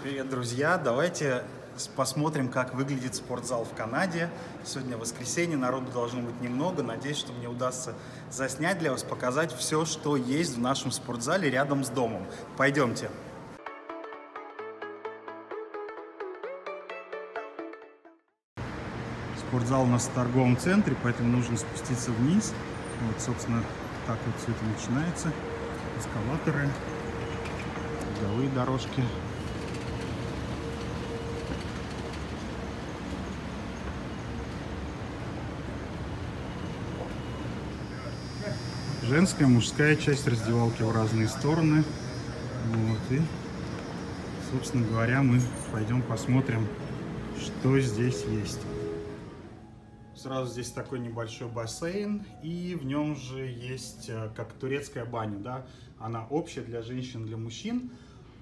Привет, друзья! Давайте посмотрим, как выглядит спортзал в Канаде. Сегодня воскресенье, народу должно быть немного. Надеюсь, что мне удастся заснять для вас, показать все, что есть в нашем спортзале рядом с домом. Пойдемте! Спортзал у нас в торговом центре, поэтому нужно спуститься вниз. Вот, собственно, так вот все это начинается. Эскалаторы, беговые дорожки. Женская, мужская часть раздевалки в разные стороны. Вот, и, собственно говоря, мы пойдем посмотрим, что здесь есть. Сразу здесь такой небольшой бассейн, и в нем же есть как турецкая баня, да? Она общая для женщин, для мужчин,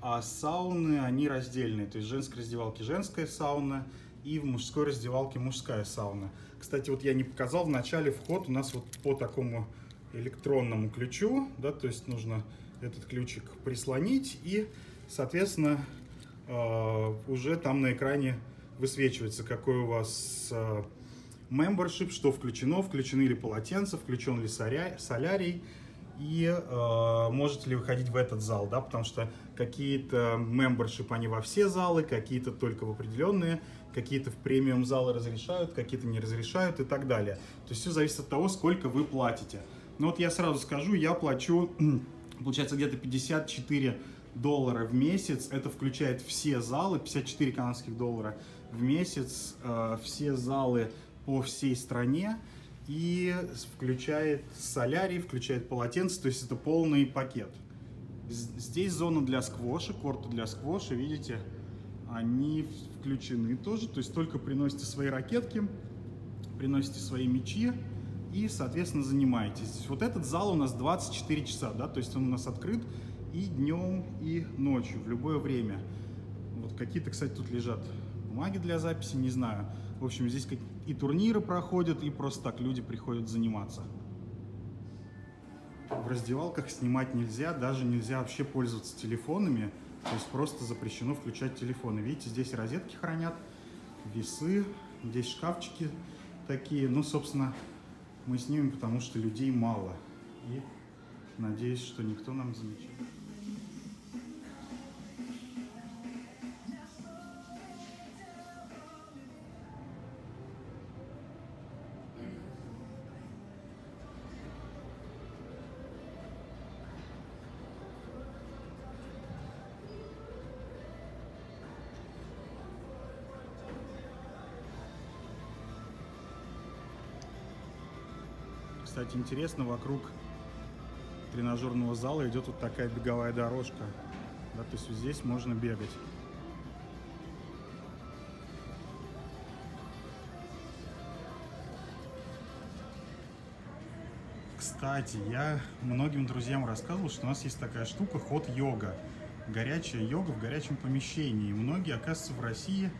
а сауны, они раздельные, то есть в женской раздевалке женская сауна, и в мужской раздевалке мужская сауна. Кстати, вот я не показал в начале вход у нас вот по такому электронному ключу, да, то есть нужно этот ключик прислонить, и, соответственно, уже там на экране высвечивается, какой у вас membership, что включено, включены ли полотенца, включен ли солярий, и можете ли вы ходить в этот зал, да, потому что какие-то membership, они во все залы, какие-то только в определенные, какие-то в премиум залы разрешают, какие-то не разрешают и так далее. То есть все зависит от того, сколько вы платите. Ну вот я сразу скажу, я плачу, получается, где-то $54 в месяц. Это включает все залы, 54 канадских доллара в месяц, все залы по всей стране. И включает солярий, включает полотенце, то есть это полный пакет. Здесь зона для сквоша, корты для сквоша, видите, они включены тоже. То есть только приносите свои ракетки, приносите свои мячи. И, соответственно, занимаетесь. Вот этот зал у нас 24 часа, да, то есть он у нас открыт и днем, и ночью, в любое время. Вот какие-то, кстати, тут лежат бумаги для записи, не знаю. В общем, здесь и турниры проходят, и просто так люди приходят заниматься. В раздевалках снимать нельзя, даже нельзя вообще пользоваться телефонами. То есть просто запрещено включать телефоны. Видите, здесь розетки хранят, весы, здесь шкафчики такие, ну, собственно... Мы снимем, потому что людей мало. И надеюсь, что никто нам замечает. Кстати, интересно, вокруг тренажерного зала идет вот такая беговая дорожка. Да, то есть вот здесь можно бегать. Кстати, я многим друзьям рассказывал, что у нас есть такая штука хот-йога. Горячая йога в горячем помещении. И многие, оказывается, в России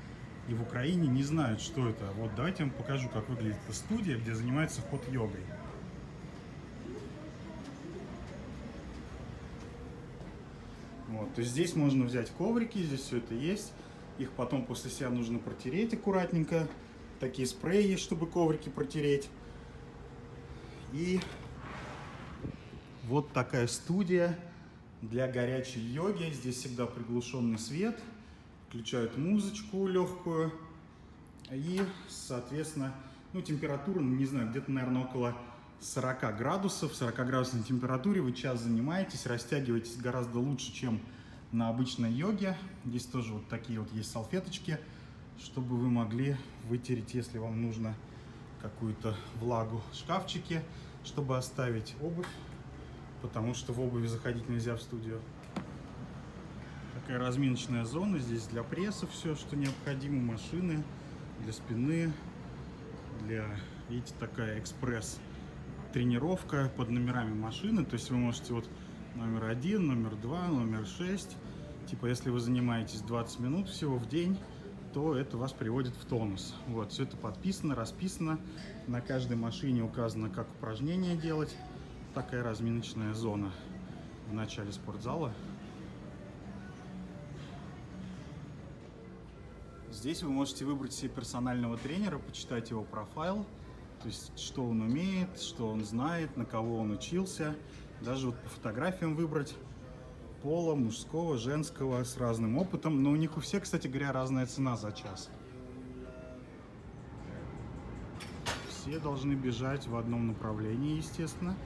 и в Украине не знают, что это. Вот давайте я вам покажу, как выглядит эта студия, где занимаются хот-йогой. Вот, то есть здесь можно взять коврики, здесь все это есть. Их потом после себя нужно протереть аккуратненько. Такие спреи есть, чтобы коврики протереть. И вот такая студия для горячей йоги. Здесь всегда приглушенный свет. Включают музычку легкую. И, соответственно, ну, температура, не знаю, где-то, наверное, около 40 градусов, 40-градусной температуре, вы час занимаетесь, растягиваетесь гораздо лучше, чем на обычной йоге. Здесь тоже вот такие вот есть салфеточки, чтобы вы могли вытереть, если вам нужно, какую-то влагу, шкафчики, чтобы оставить обувь, потому что в обуви заходить нельзя в студию. Такая разминочная зона, здесь для пресса все, что необходимо, машины, для спины, для, видите, такая экспресс тренировка под номерами машины, то есть вы можете вот номер 1, номер 2, номер 6, типа если вы занимаетесь 20 минут всего в день, то это вас приводит в тонус. Вот, все это подписано, расписано, на каждой машине указано, как упражнение делать. Такая разминочная зона в начале спортзала. Здесь вы можете выбрать себе персонального тренера, почитать его профайл, то есть что он умеет, что он знает, на кого он учился. Даже вот по фотографиям выбрать пола, мужского, женского, с разным опытом. Но у них у всех, кстати говоря, разная цена за час. Все должны бежать в одном направлении, естественно.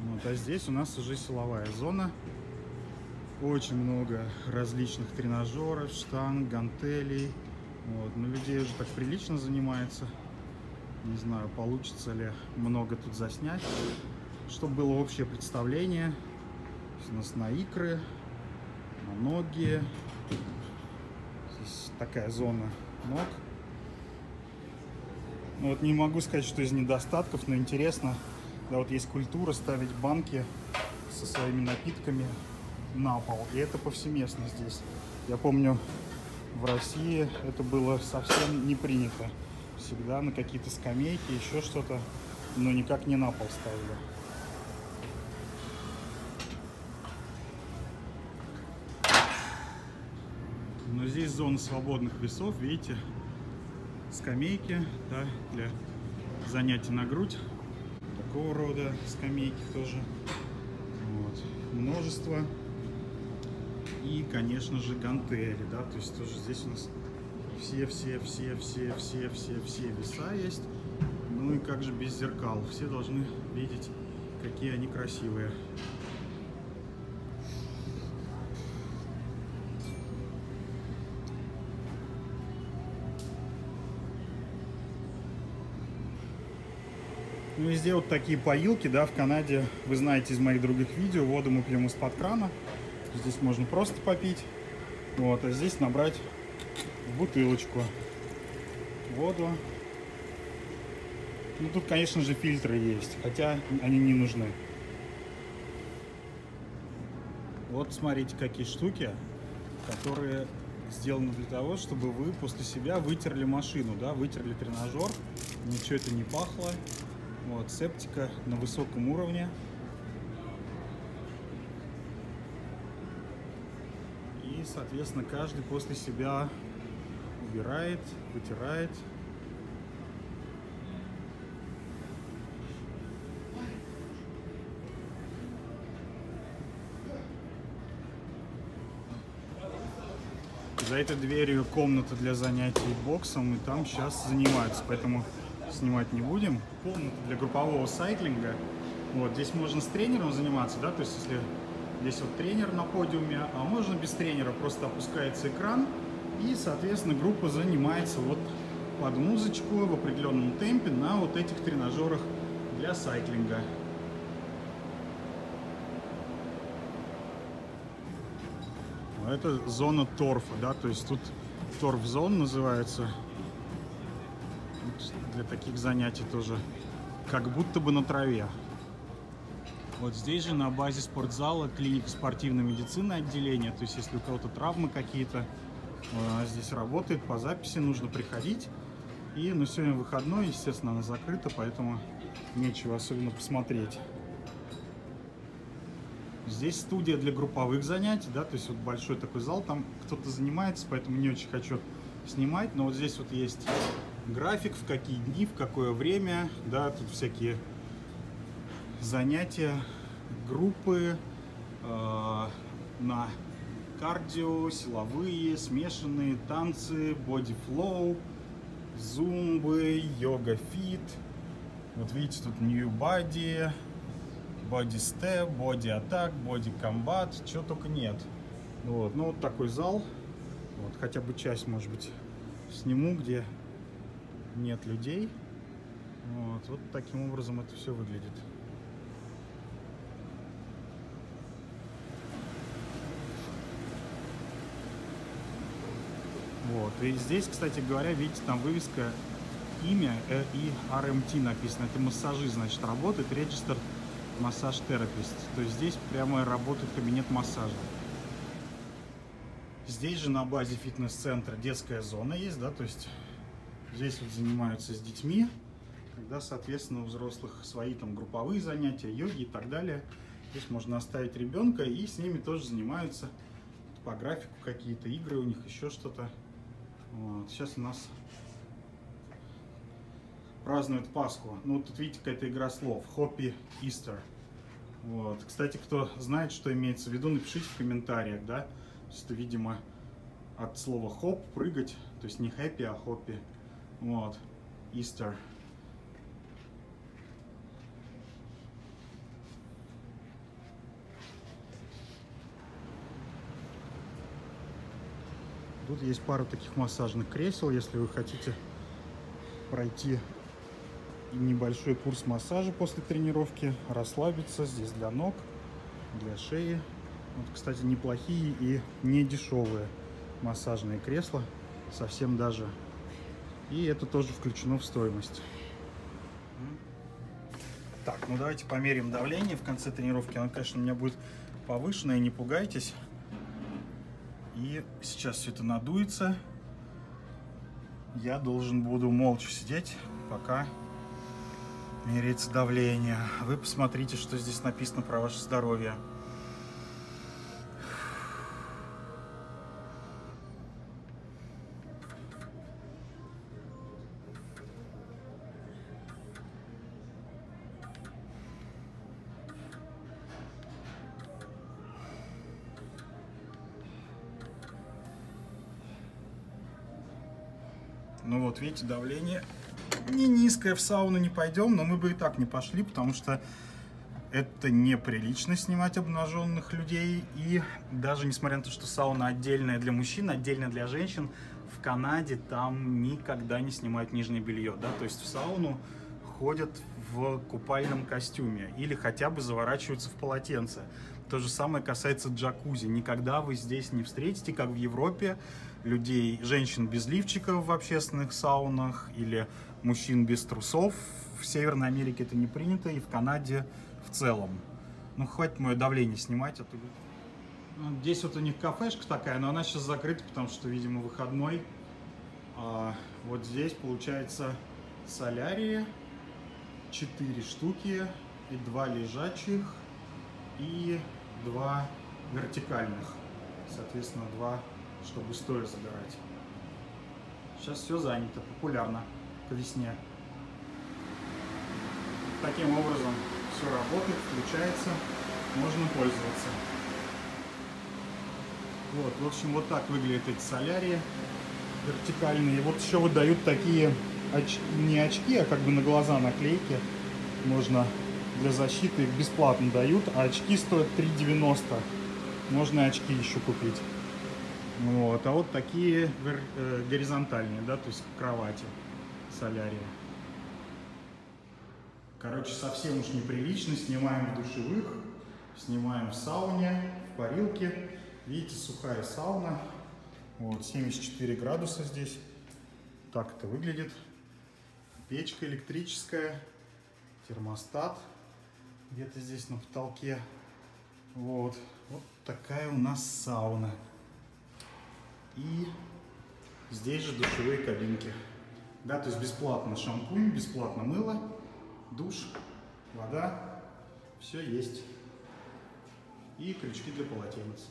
Вот, а здесь у нас уже силовая зона. Очень много различных тренажеров, штанг, гантелей. Вот. Но людей уже так прилично занимается. Не знаю, получится ли много тут заснять. Чтобы было общее представление. У нас на икры, на ноги. Здесь такая зона ног. Ну, вот не могу сказать, что из недостатков, но интересно. Да, вот есть культура ставить банки со своими напитками на пол. И это повсеместно здесь. Я помню, в России это было совсем не принято. Всегда на какие-то скамейки, еще что-то, но никак не на пол ставили. Но здесь зона свободных весов, видите? Скамейки, да, для занятий на грудь, такого рода скамейки тоже, вот. Множество, и, конечно же, гантели, да, то есть тоже здесь у нас все веса есть, ну и как же без зеркал, все должны видеть, какие они красивые. Ну, везде вот такие поилки, да, в Канаде, вы знаете из моих других видео, воду мы пьем из-под крана, здесь можно просто попить, вот, а здесь набрать в бутылочку воду. Ну, тут, конечно же, фильтры есть, хотя они не нужны. Вот, смотрите, какие штуки, которые сделаны для того, чтобы вы после себя вытерли машину, да, вытерли тренажер, ничего это не пахло. Вот, септика на высоком уровне. И, соответственно, каждый после себя убирает, вытирает. За этой дверью комната для занятий боксом, и там сейчас занимаются, поэтому снимать не будем. Комната для группового сайклинга. Вот здесь можно с тренером заниматься, да, то есть если здесь вот тренер на подиуме, а можно без тренера, просто опускается экран и, соответственно, группа занимается вот под музычку в определенном темпе на вот этих тренажерах для сайклинга. Это зона торфа, да, то есть тут торф-зон называется. Для таких занятий тоже как будто бы на траве. Вот здесь же на базе спортзала клиника спортивной медицины отделения. То есть если у кого-то травмы какие-то, здесь работает, по записи нужно приходить. И, ну, сегодня выходной, естественно, она закрыта, поэтому нечего особенно посмотреть. Здесь студия для групповых занятий, да, то есть вот большой такой зал, там кто-то занимается, поэтому не очень хочу снимать. Но вот здесь вот есть график, в какие дни, в какое время, да, тут всякие занятия, группы на кардио, силовые, смешанные, танцы, бодифлоу, зумбы, йога-фит. Вот видите, тут New Body, Body Step, Body Attack, Body Combat, чего только нет. Вот, ну вот такой зал, вот хотя бы часть, может быть, сниму, где нет людей. Вот, вот таким образом это все выглядит. Вот. И здесь, кстати говоря, видите, там вывеска, имя и RMT написано. Это массажи, значит, работает. Registered Massage Therapist. То есть здесь прямо работает кабинет массажа. Здесь же на базе фитнес-центра детская зона есть, да, то есть здесь вот занимаются с детьми, когда, соответственно, у взрослых свои там групповые занятия, йоги и так далее. Здесь можно оставить ребенка, и с ними тоже занимаются по графику какие-то игры, у них еще что-то. Вот. Сейчас у нас празднуют Пасху. Ну, тут видите, какая-то игра слов. Happy Easter. Вот. Кстати, кто знает, что имеется в виду, напишите в комментариях, да. Это, видимо, от слова хоп, прыгать. То есть не happy, а happy. Вот. Easter. Тут есть пару таких массажных кресел, если вы хотите пройти небольшой курс массажа после тренировки, расслабиться. Здесь для ног, для шеи. Вот, кстати, неплохие и не дешевые массажные кресла, совсем даже. И это тоже включено в стоимость. Так, ну давайте померяем давление в конце тренировки. Оно, конечно, у меня будет повышенное, не пугайтесь. И сейчас все это надуется. Я должен буду молча сидеть, пока меряется давление. Вы посмотрите, что здесь написано про ваше здоровье. Ну вот, видите, давление не низкое, в сауну не пойдем, но мы бы и так не пошли, потому что это неприлично снимать обнаженных людей. И даже несмотря на то, что сауна отдельная для мужчин, отдельная для женщин, в Канаде там никогда не снимают нижнее белье, да, то есть в сауну ходят в купальном костюме или хотя бы заворачиваются в полотенце. То же самое касается джакузи. Никогда вы здесь не встретите, как в Европе, людей, женщин без лифчиков в общественных саунах или мужчин без трусов. В Северной Америке это не принято, и в Канаде в целом. Ну, хватит мое давление снимать. А то... Здесь вот у них кафешка такая, но она сейчас закрыта, потому что, видимо, выходной. А вот здесь, получается, солярии, 4 штуки, и 2 лежачих, и 2 вертикальных, соответственно 2, чтобы стоя загорать. Сейчас все занято, популярно по весне. Таким образом все работает, включается, можно пользоваться. Вот, в общем, вот так выглядят эти солярии вертикальные. Вот еще выдают такие не очки, а как бы на глаза наклейки можно. Для защиты их бесплатно дают, а очки стоят 3,90. Можно очки еще купить. Вот. А вот такие горизонтальные, да, то есть кровати, солярия. Короче, совсем уж неприлично. Снимаем в душевых, снимаем в сауне, в парилке. Видите, сухая сауна. Вот, 74 градуса здесь. Так это выглядит. Печка электрическая, термостат. Где-то здесь на потолке. Вот. Вот такая у нас сауна. И здесь же душевые кабинки. Да, то есть бесплатно шампунь, бесплатно мыло, душ, вода. Все есть. И крючки для полотенец.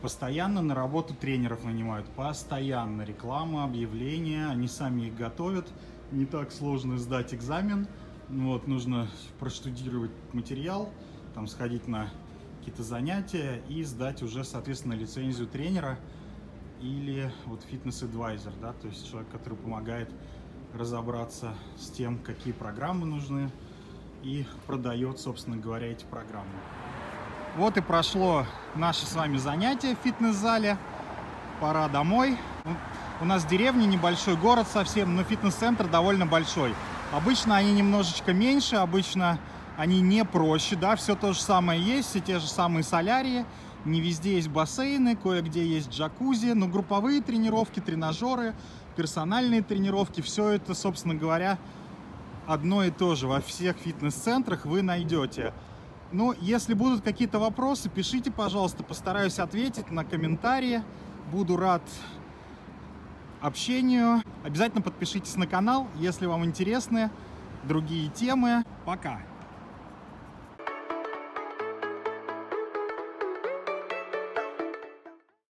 Постоянно на работу тренеров нанимают. Постоянно реклама, объявления. Они сами их готовят. Не так сложно сдать экзамен. Вот, нужно проштудировать материал, там сходить на какие-то занятия и сдать уже, соответственно, лицензию тренера или вот фитнес-эдвайзер, да, то есть человек, который помогает разобраться с тем, какие программы нужны, и продает, собственно говоря, эти программы. Вот и прошло наше с вами занятие в фитнес-зале. Пора домой. У нас в деревне небольшой город совсем, но фитнес-центр довольно большой. Обычно они немножечко меньше, обычно они не проще, да, все то же самое есть, все те же самые солярии, не везде есть бассейны, кое-где есть джакузи, но групповые тренировки, тренажеры, персональные тренировки, все это, собственно говоря, одно и то же во всех фитнес-центрах вы найдете. Ну, если будут какие-то вопросы, пишите, пожалуйста, постараюсь ответить на комментарии, буду рад общению. Обязательно подпишитесь на канал, если вам интересны другие темы. Пока!